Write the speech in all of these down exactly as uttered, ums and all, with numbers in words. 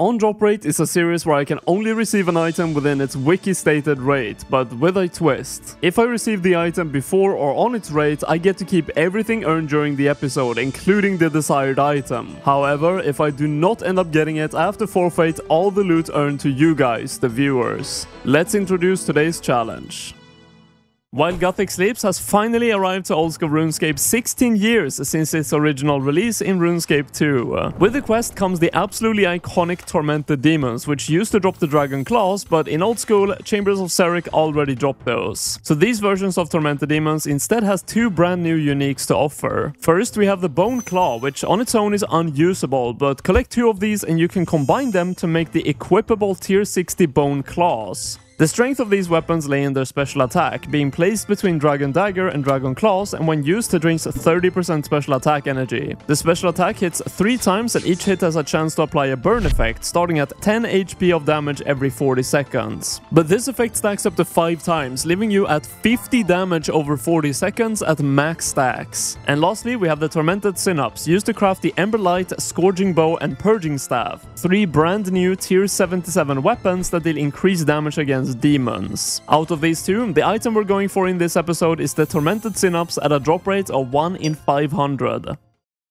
On drop rate is a series where I can only receive an item within its wiki stated rate, but with a twist. If I receive the item before or on its rate, I get to keep everything earned during the episode, including the desired item. However, if I do not end up getting it, I have to forfeit all the loot earned to you guys, the viewers. Let's introduce today's challenge. While Guthix Sleeps has finally arrived to old school RuneScape sixteen years since its original release in RuneScape two. With the quest comes the absolutely iconic Tormented Demons, which used to drop the Dragon Claws, but in old school, Chambers of Xeric already dropped those. So these versions of Tormented Demons instead has two brand new uniques to offer. First we have the Bone Claw, which on its own is unusable, but collect two of these and you can combine them to make the equipable tier sixty Bone Claws. The strength of these weapons lay in their special attack, being placed between Dragon Dagger and Dragon Claws, and when used it drains thirty percent special attack energy. The special attack hits three times and each hit has a chance to apply a burn effect, starting at ten H P of damage every forty seconds. But this effect stacks up to five times, leaving you at fifty damage over forty seconds at max stacks. And lastly we have the Tormented Synapse, used to craft the Emberlight, Scorching Bow and Purging Staff. Three brand new tier seventy-seven weapons that deal increased damage against demons. Out of these two, the item we're going for in this episode is the Tormented Synapse at a drop rate of one in five hundred.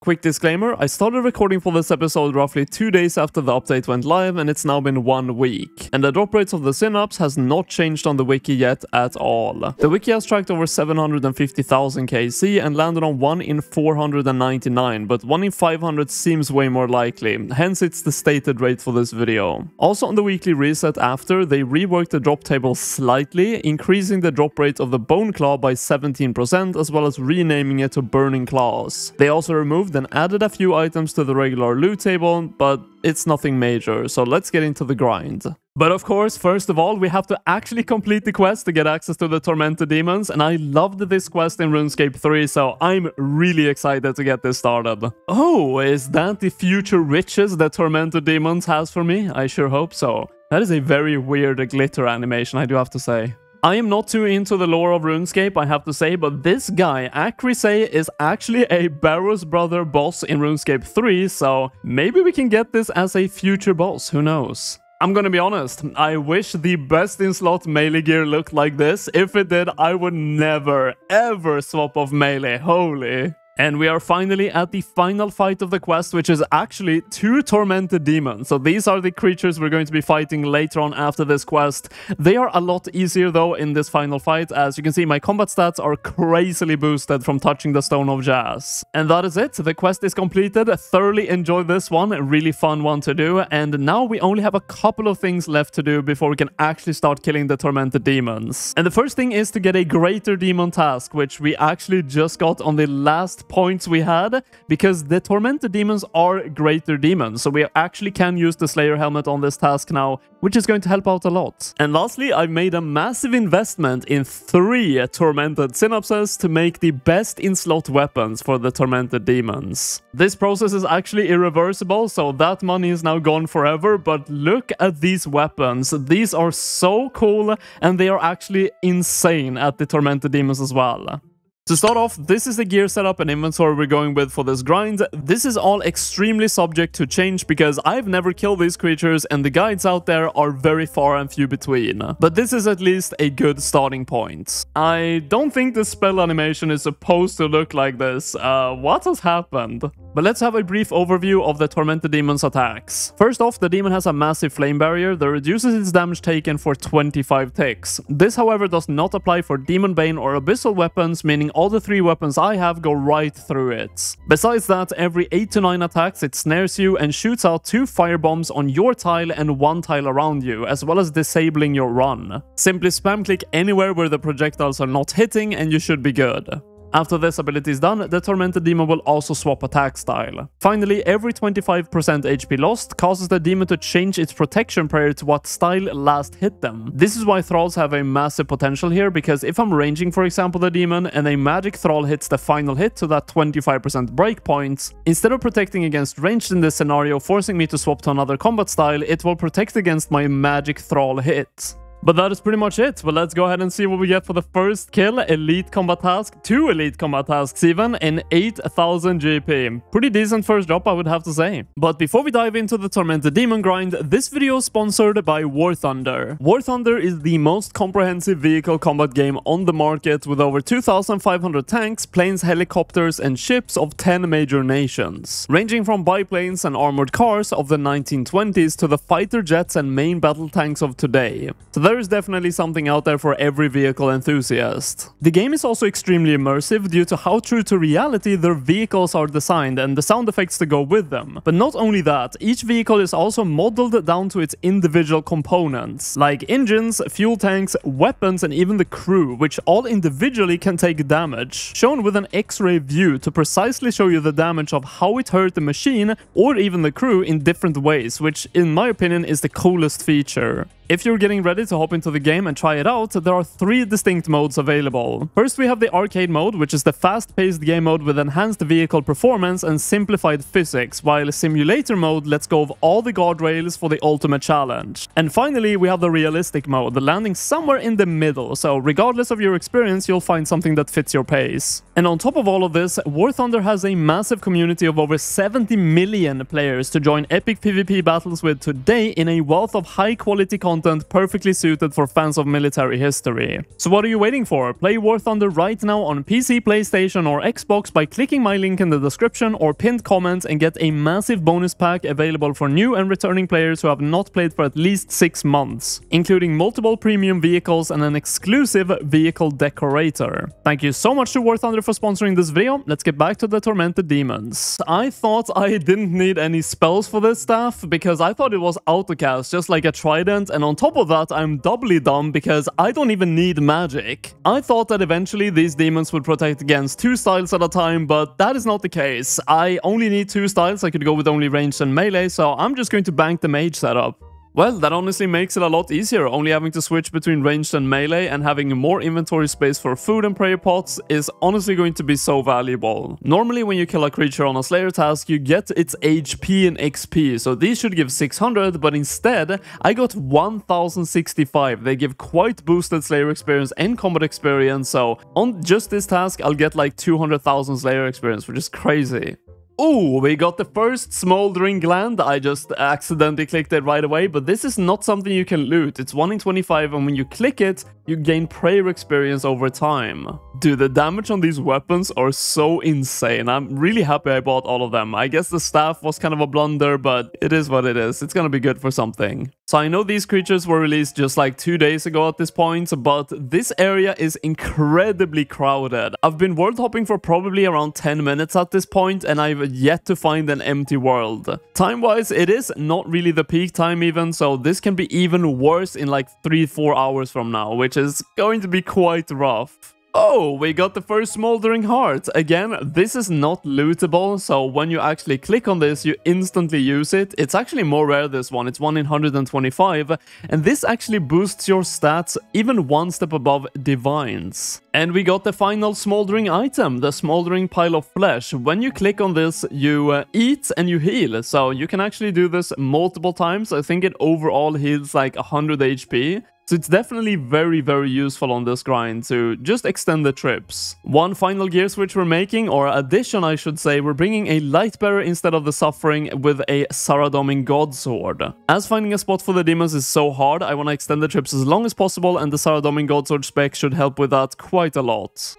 Quick disclaimer, I started recording for this episode roughly two days after the update went live and it's now been one week. And the drop rates of the Synapse has not changed on the wiki yet at all. The wiki has tracked over seven hundred fifty thousand K C and landed on one in four hundred ninety-nine, but one in five hundred seems way more likely, hence it's the stated rate for this video. Also on the weekly reset after, they reworked the drop table slightly, increasing the drop rate of the Bone Claw by seventeen percent as well as renaming it to Burning Claws. They also removed then added a few items to the regular loot table, but it's nothing major, so let's get into the grind. But of course, first of all, we have to actually complete the quest to get access to the Tormented Demons, and I loved this quest in RuneScape three, so I'm really excited to get this started. Oh, is that the future riches that Tormented Demons has for me? I sure hope so. That is a very weird glitter animation, I do have to say. I am not too into the lore of RuneScape, I have to say, but this guy, Akrisay, is actually a Barrows brother boss in RuneScape three, so maybe we can get this as a future boss, who knows. I'm gonna be honest, I wish the best in slot melee gear looked like this. If it did, I would never, ever swap off melee, holy. And we are finally at the final fight of the quest, which is actually two Tormented Demons. So these are the creatures we're going to be fighting later on after this quest. They are a lot easier though in this final fight. As you can see, my combat stats are crazily boosted from touching the Stone of Jas. And that is it. The quest is completed. I thoroughly enjoyed this one. A really fun one to do. And now we only have a couple of things left to do before we can actually start killing the Tormented Demons. And the first thing is to get a Greater Demon task, which we actually just got on the last points we had, because the Tormented Demons are Greater Demons, so we actually can use the Slayer Helmet on this task now, which is going to help out a lot. And lastly, I've made a massive investment in three Tormented Synapses to make the best in slot weapons for the Tormented Demons. This process is actually irreversible, so that money is now gone forever, but look at these weapons. These are so cool, and they are actually insane at the Tormented Demons as well. To start off, this is the gear setup and inventory we're going with for this grind. This is all extremely subject to change because I've never killed these creatures and the guides out there are very far and few between. But this is at least a good starting point. I don't think the spell animation is supposed to look like this. Uh, what has happened? But let's have a brief overview of the Tormented Demon's attacks. First off, the demon has a massive flame barrier that reduces its damage taken for twenty-five ticks. This, however, does not apply for Demon Bane or Abyssal weapons, meaning all the three weapons I have go right through it. Besides that, every eight to nine attacks it snares you and shoots out two firebombs on your tile and one tile around you, as well as disabling your run. Simply spam click anywhere where the projectiles are not hitting and you should be good. After this ability is done, the Tormented Demon will also swap attack style. Finally, every twenty-five percent H P lost causes the demon to change its protection prayer to what style last hit them. This is why thralls have a massive potential here, because if I'm ranging, for example, the demon and a magic thrall hits the final hit to that twenty-five percent breakpoint, instead of protecting against ranged in this scenario forcing me to swap to another combat style, it will protect against my magic thrall hit. But that is pretty much it. But let's go ahead and see what we get for the first kill. Elite combat task. Two elite combat tasks even. And eight thousand G P. Pretty decent first drop, I would have to say. But before we dive into the Tormented Demon grind, this video is sponsored by War Thunder. War Thunder is the most comprehensive vehicle combat game on the market, with over two thousand five hundred tanks, planes, helicopters, and ships of ten major nations. Ranging from biplanes and armored cars of the nineteen twenties to the fighter jets and main battle tanks of today. So there is definitely something out there for every vehicle enthusiast. The game is also extremely immersive due to how true to reality their vehicles are designed and the sound effects to go with them. But not only that, each vehicle is also modeled down to its individual components, like engines, fuel tanks, weapons, and even the crew, which all individually can take damage, shown with an X-ray view to precisely show you the damage of how it hurt the machine or even the crew in different ways, which in my opinion is the coolest feature. If you're getting ready to hop into the game and try it out, there are three distinct modes available. First, we have the arcade mode, which is the fast-paced game mode with enhanced vehicle performance and simplified physics, while simulator mode lets go of all the guardrails for the ultimate challenge. And finally, we have the realistic mode, landing somewhere in the middle, so regardless of your experience, you'll find something that fits your pace. And on top of all of this, War Thunder has a massive community of over seventy million players to join epic PvP battles with today in a wealth of high-quality content perfectly suited for fans of military history. So what are you waiting for? Play War Thunder right now on P C, PlayStation, or Xbox by clicking my link in the description or pinned comment, and get a massive bonus pack available for new and returning players who have not played for at least six months, including multiple premium vehicles and an exclusive vehicle decorator. Thank you so much to War Thunder for sponsoring this video. Let's get back to the Tormented Demons. I thought I didn't need any spells for this staff because I thought it was autocast, just like a trident, and on On top of that, I'm doubly dumb because I don't even need magic. I thought that eventually these demons would protect against two styles at a time, but that is not the case. I only need two styles. I could go with only ranged and melee, so I'm just going to bank the mage setup. Well, that honestly makes it a lot easier. Only having to switch between ranged and melee and having more inventory space for food and prayer pots is honestly going to be so valuable. Normally when you kill a creature on a Slayer task, you get its H P and X P, so these should give six hundred, but instead I got one thousand sixty-five. They give quite boosted Slayer experience and combat experience, so on just this task I'll get like two hundred thousand Slayer experience, which is crazy. Oh, we got the first smoldering gland. I just accidentally clicked it right away, but this is not something you can loot. It's one in twenty-five, and when you click it, you gain prayer experience over time. Dude, the damage on these weapons are so insane. I'm really happy I bought all of them. I guess the staff was kind of a blunder, but it is what it is. It's gonna be good for something. So I know these creatures were released just like two days ago at this point, but this area is incredibly crowded. I've been world hopping for probably around ten minutes at this point, and I've yet to find an empty world. Time-wise, it is not really the peak time even, so this can be even worse in like three to four hours from now, which is going to be quite rough. Oh, we got the first smoldering heart. Again, this is not lootable, so when you actually click on this, you instantly use it. It's actually more rare, this one. It's one in one hundred twenty-five, and this actually boosts your stats even one step above divines. And we got the final smoldering item, the smoldering pile of flesh. When you click on this, you uh, eat and you heal, so you can actually do this multiple times. I think it overall heals like one hundred H P. So it's definitely very, very useful on this grind to just extend the trips. One final gear switch we're making, or addition I should say, we're bringing a Lightbearer instead of the Suffering with a Saradomin Godsword. As finding a spot for the demons is so hard, I want to extend the trips as long as possible, and the Saradomin Godsword spec should help with that quite a lot.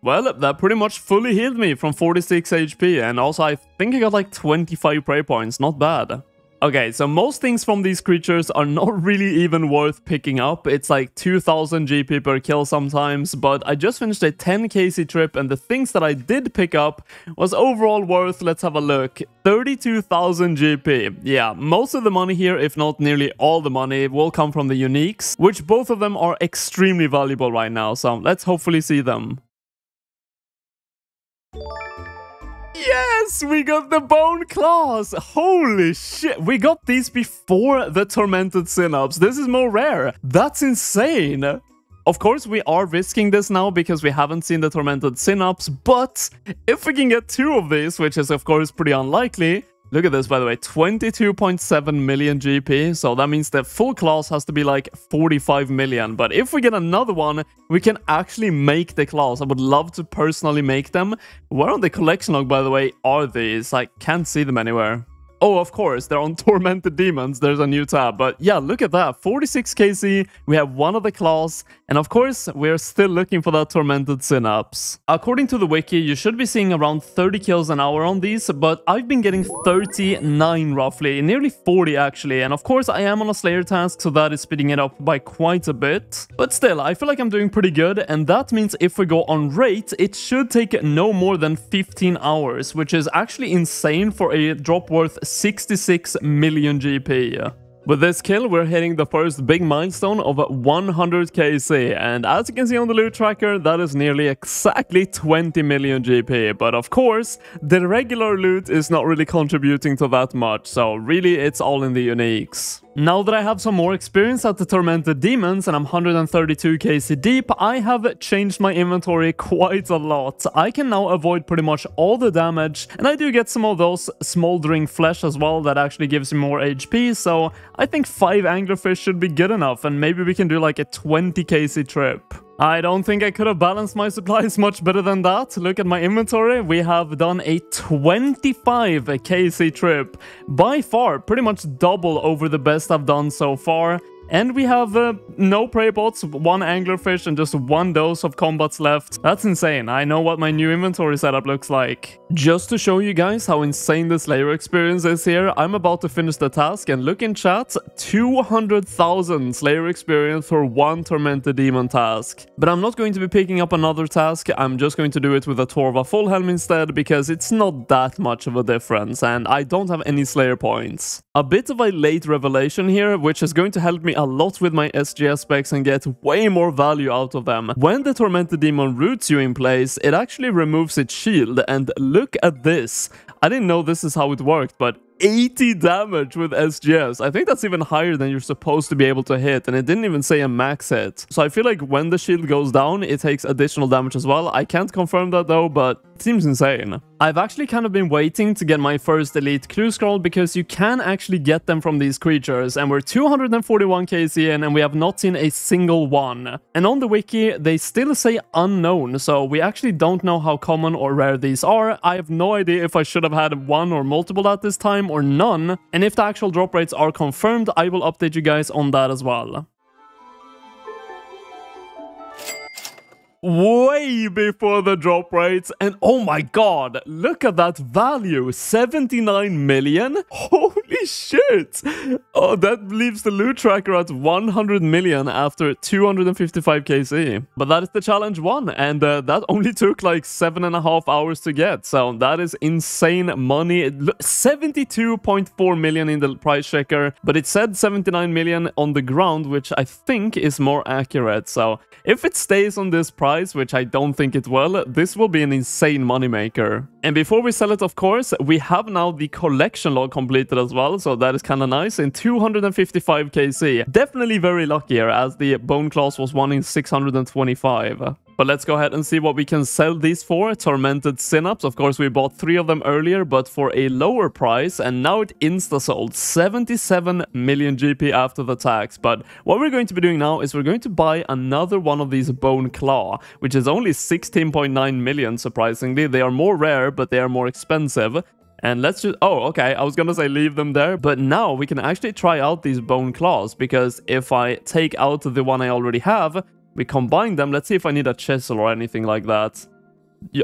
Well, that pretty much fully healed me from forty-six H P, and also I think I got like twenty-five prayer points, not bad. Okay, so most things from these creatures are not really even worth picking up. It's like two thousand G P per kill sometimes, but I just finished a ten K C trip, and the things that I did pick up was overall worth, let's have a look, thirty-two thousand G P. Yeah, most of the money here, if not nearly all the money, will come from the uniques, which both of them are extremely valuable right now, so let's hopefully see them. Yes, we got the Bone Claws! Holy shit, we got these before the Tormented Synapse. This is more rare. That's insane. Of course, we are risking this now because we haven't seen the Tormented Synapse, but if we can get two of these, which is of course pretty unlikely, Look at this, by the way, twenty-two point seven million G P, so that means the full class has to be like forty-five million. But if we get another one, we can actually make the class. I would love to personally make them. Where on the collection log, by the way, are these? I can't see them anywhere. Oh, of course, they're on Tormented Demons. There's a new tab. But yeah, look at that. forty-six K C, we have one of the class. And of course, we're still looking for that Tormented Synapse. According to the wiki, you should be seeing around thirty kills an hour on these. But I've been getting thirty-nine roughly, nearly forty actually. And of course, I am on a Slayer task, so that is speeding it up by quite a bit. But still, I feel like I'm doing pretty good. And that means if we go on rate, it should take no more than fifteen hours, which is actually insane for a drop worth sixty-six million G P. With this kill, we're hitting the first big milestone of one hundred K C, and as you can see on the loot tracker, that is nearly exactly twenty million G P. But of course, the regular loot is not really contributing to that much, so really it's all in the uniques. Now that I have some more experience at the Tormented Demons and I'm one hundred thirty-two K C deep, I have changed my inventory quite a lot. I can now avoid pretty much all the damage, and I do get some of those smoldering flesh as well that actually gives me more H P, so I think five anglerfish should be good enough, and maybe we can do like a twenty K C trip. I don't think I could have balanced my supplies much better than that. Look at my inventory. We have done a twenty-five K C trip. By far, pretty much double over the best I've done so far. And we have uh, no prey bots, one anglerfish, and just one dose of combats left. That's insane. I know what my new inventory setup looks like. Just to show you guys how insane this layer experience is here, I'm about to finish the task and look in chat, two hundred thousand Slayer experience for one Tormented Demon task. But I'm not going to be picking up another task. I'm just going to do it with a Torva Fullhelm instead, because it's not that much of a difference, and I don't have any Slayer points. A bit of a late revelation here, which is going to help me a lot with my S G S specs and get way more value out of them. When the Tormented Demon roots you in place, it actually removes its shield, and look at this. I didn't know this is how it worked, but eighty damage with S G S. I think that's even higher than you're supposed to be able to hit, and it didn't even say a max hit. So I feel like when the shield goes down, it takes additional damage as well. I can't confirm that though, but it seems insane. I've actually kind of been waiting to get my first elite clue scroll, because you can actually get them from these creatures, and we're two hundred forty-one K C in and we have not seen a single one. And on the wiki, they still say unknown, so we actually don't know how common or rare these are. I have no idea if I should have had one or multiple at this time, or none, and if the actual drop rates are confirmed, I will update you guys on that as well. Way before the drop rates, and oh my god, look at that value, seventy-nine million. Holy shit. Oh, that leaves the loot tracker at one hundred million after two hundred fifty-five K C. But that is the challenge one, and uh, that only took like seven and a half hours to get, so that is insane money. Seventy-two point four million in the price checker, but it said seventy-nine million on the ground, which I think is more accurate. So if it stays on this price, which I don't think it will, this will be an insane moneymaker. And before we sell it, of course, we have now the collection log completed as well, so that is kind of nice, in two hundred fifty-five K C. Definitely very luckier, as the Bone Claws was one in six hundred twenty-five. But let's go ahead and see what we can sell these for. Tormented Synapse, of course, we bought three of them earlier, but for a lower price, and now it insta-sold. seventy-seven million G P after the tax. But what we're going to be doing now is we're going to buy another one of these Bone Claw, which is only sixteen point nine million, surprisingly. They are more rare, but they are more expensive. And let's just... Oh, okay. I was going to say leave them there. But now we can actually try out these Bone Claws, because if I take out the one I already have, we combine them. Let's see if I need a chisel or anything like that.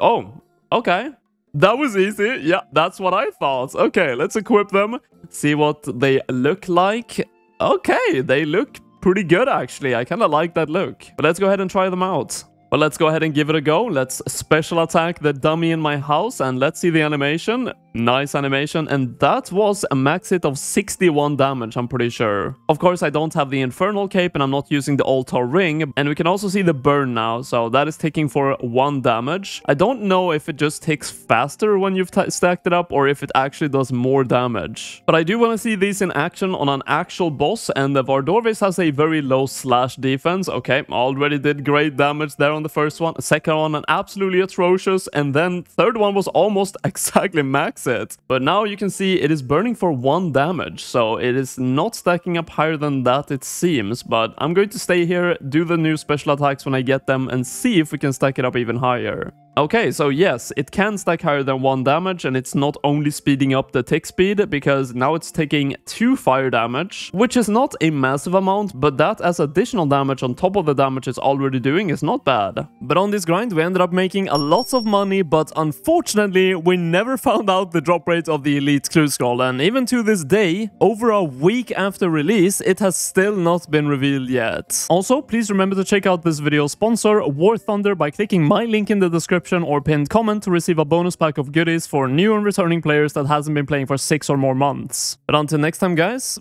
Oh, okay. That was easy. Yeah, that's what I thought. Okay, let's equip them. See what they look like. Okay, they look pretty good, actually. I kind of like that look. But let's go ahead and try them out. But let's go ahead and give it a go. Let's special attack the dummy in my house, and let's see the animation. Nice animation, and that was a max hit of sixty-one damage, I'm pretty sure. Of course, I don't have the Infernal Cape, and I'm not using the Altar Ring, and we can also see the burn now, so that is ticking for one damage. I don't know if it just ticks faster when you've stacked it up, or if it actually does more damage. But I do want to see these in action on an actual boss, and the Vardorvis has a very low slash defense. Okay, already did great damage there on the first one. Second one, an absolutely atrocious, and then third one was almost exactly max. that's it. But now you can see it is burning for one damage, so it is not stacking up higher than that it seems, but I'm going to stay here, do the new special attacks when I get them, and see if we can stack it up even higher. Okay, so yes, it can stack higher than one damage, and it's not only speeding up the tick speed, because now it's taking two fire damage, which is not a massive amount, but that as additional damage on top of the damage it's already doing is not bad. But on this grind we ended up making a lot of money, but unfortunately we never found out the drop rate of the Elite Clue Scroll, and even to this day, over a week after release, it has still not been revealed yet. Also, please remember to check out this video's sponsor, War Thunder, by clicking my link in the description or pinned comment to receive a bonus pack of goodies for new and returning players that hasn't been playing for six or more months. But until next time guys,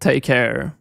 take care.